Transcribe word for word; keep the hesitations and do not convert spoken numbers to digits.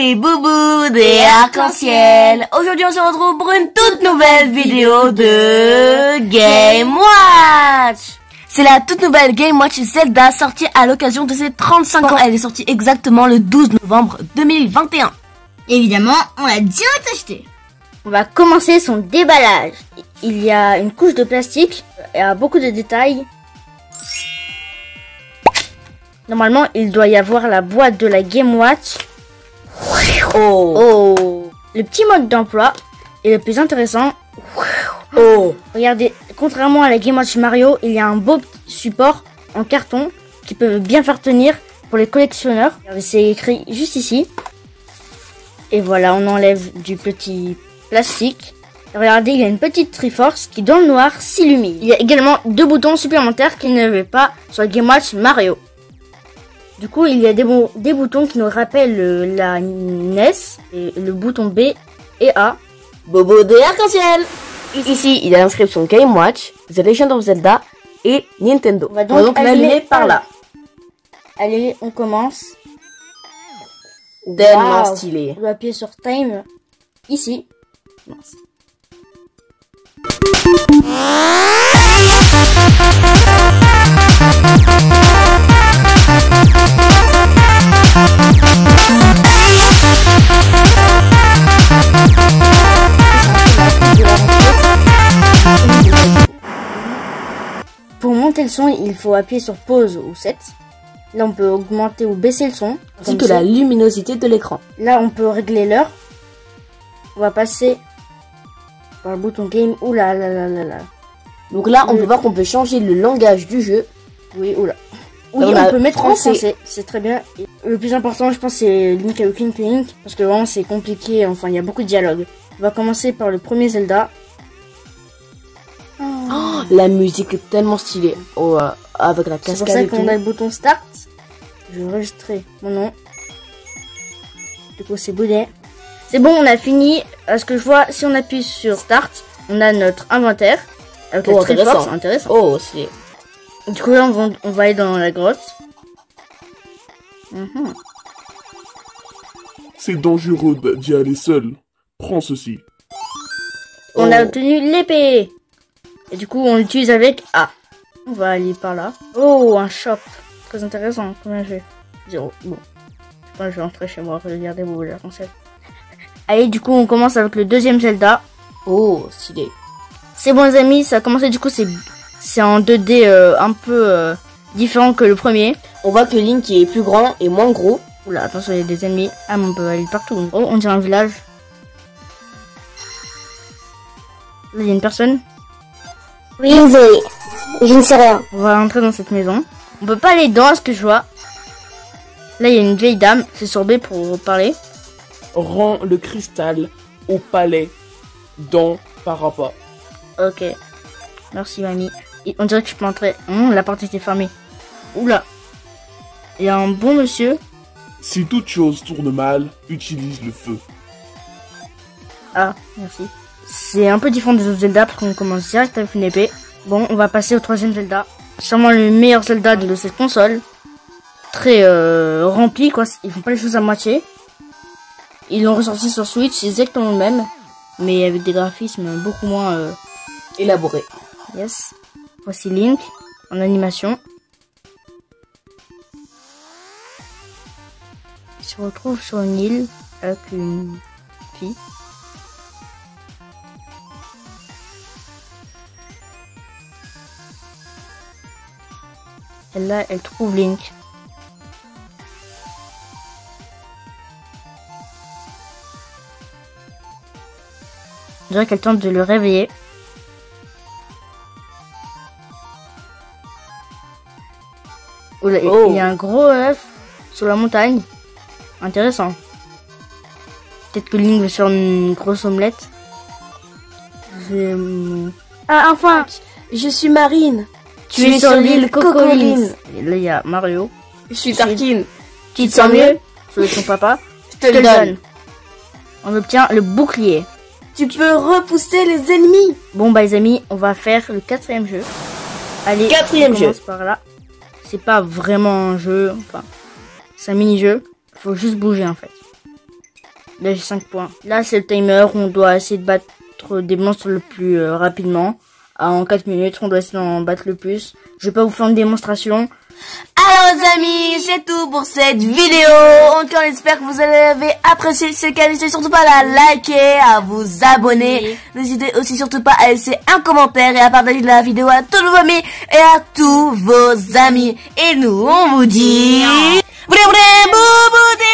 c'est Boubou des Arc-en-Ciel. Aujourd'hui on se retrouve pour une toute nouvelle vidéo de Game Watch. C'est la toute nouvelle Game Watch Zelda sortie à l'occasion de ses trente-cinq ans. Elle est sortie exactement le douze novembre deux mille vingt et un. Évidemment, on l'a direct acheté. On va commencer son déballage. Il y a une couche de plastique et a beaucoup de détails. Normalement, il doit y avoir la boîte de la Game Watch. Oh. Oh. Le petit mode d'emploi est le plus intéressant. Oh. Regardez, contrairement à la Game Watch Mario, il y a un beau support en carton qui peut bien faire tenir pour les collectionneurs. C'est écrit juste ici. Et voilà, on enlève du petit plastique. Regardez, il y a une petite Triforce qui, dans le noir, s'illumine. Il y a également deux boutons supplémentaires qu'il n'y avait pas sur la Game Watch Mario. Du coup, il y a des, bo des boutons qui nous rappellent euh, la N E S, et le bouton B et A. Bobo des Arc-en-Ciel. Ici, il y a l'inscription Game Watch, The Legend of Zelda et Nintendo. On va donc, on va donc l'allumer par là. Allez, on commence. Tellement wow, stylé. On va appuyer sur Time, ici. Merci. Pour monter le son, il faut appuyer sur pause ou sept. Là, on peut augmenter ou baisser le son. Ainsi que la luminosité de l'écran. Là, on peut régler l'heure. On va passer par le bouton game. Oula, là, là, là, là. Donc là, on le... peut voir qu'on peut changer le langage du jeu. Oui, oula. Oui, on, on peut mettre français. En français. C'est très bien. Et le plus important, je pense, c'est Link Awakening Link. Parce que vraiment, c'est compliqué. Enfin, il y a beaucoup de dialogues. On va commencer par le premier Zelda. Oh. Oh, la musique est tellement stylée. Oh, euh... avec la cascade. C'est pour ça qu'on a le bouton Start. Je vais enregistrer mon nom. Du coup, c'est Boudet. C'est bon, on a fini. À ce que je vois, si on appuie sur Start, on a notre inventaire. Avec oh, la Triforce, intéressant. intéressant. Oh, c'est... Du coup, là, on va, on va aller dans la grotte. Mm-hmm. C'est dangereux d'y aller seul. Prends ceci. On oh. a obtenu l'épée. Et du coup, on l'utilise avec A. On va aller par là. Oh, un shop. Très intéressant. Combien j'ai? Zéro. Bon. Je pense que je vais rentrer chez moi. Regardez vous la française. Allez, du coup, on commence avec le deuxième Zelda. Oh, stylé. C'est bon, les amis. Ça a commencé. Du coup, c'est c'est en deux D euh, un peu euh, différent que le premier. On voit que Link est plus grand et moins gros. Oula, attention, il y a des ennemis. Ah, mais on peut aller partout. Oh, on dirait un village. Là, il y a une personne. Oui, oui. Je ne sais rien. On va rentrer dans cette maison. On peut pas aller dedans à ce que je vois. Là, il y a une vieille dame. C'est sur B pour parler. Rends le cristal au palais dans Parappa. Ok. Merci, mamie. Et on dirait que je peux entrer. Hum, la porte était fermée. Oula. Il y a un bon monsieur. Si toute chose tourne mal, utilise le feu. Ah, merci. C'est un peu différent des autres Zelda parce qu'on commence direct avec une épée. Bon, on va passer au troisième Zelda. Sûrement le meilleur Zelda de cette console. Très euh, rempli, quoi. Ils font pas les choses à moitié. Ils l'ont ressorti sur Switch, c'est exactement le même. Mais avec des graphismes beaucoup moins euh, élaborés. Yes. Voici Link, en animation. Il se retrouve sur une île avec une fille. Et là, elle trouve Link. On dirait qu'elle tente de le réveiller. Oh là, oh. Il y a un gros œuf sur la montagne. Intéressant. Peut-être que Link veut faire une grosse omelette. Je... Ah, enfin, je suis marine. Tu es sur l'île Cocorine. Et là, il y a Mario. Je suis Tartine. Tu te sens mieux? Je suis ton papa. Je te le donne. On obtient le bouclier. Tu peux repousser les ennemis. Bon, bah, les amis, on va faire le quatrième jeu. Allez, quatrième jeu. On commence par là. C'est pas vraiment un jeu. Enfin, c'est un mini-jeu. Faut juste bouger, en fait. Là, j'ai cinq points. Là, c'est le timer où on doit essayer de battre des monstres le plus euh, rapidement. En quatre minutes, on doit essayer d'en battre le plus. Je vais pas vous faire une démonstration. Alors les amis, c'est tout pour cette vidéo. Encore, j'espère que vous avez apprécié. Si c'est le cas, n'hésitez surtout pas à la liker, à vous abonner. Oui. N'hésitez aussi surtout pas à laisser un commentaire et à partager la vidéo à tous vos amis et à tous vos amis. Et nous, on vous dit... Boudé, boudé, boudé.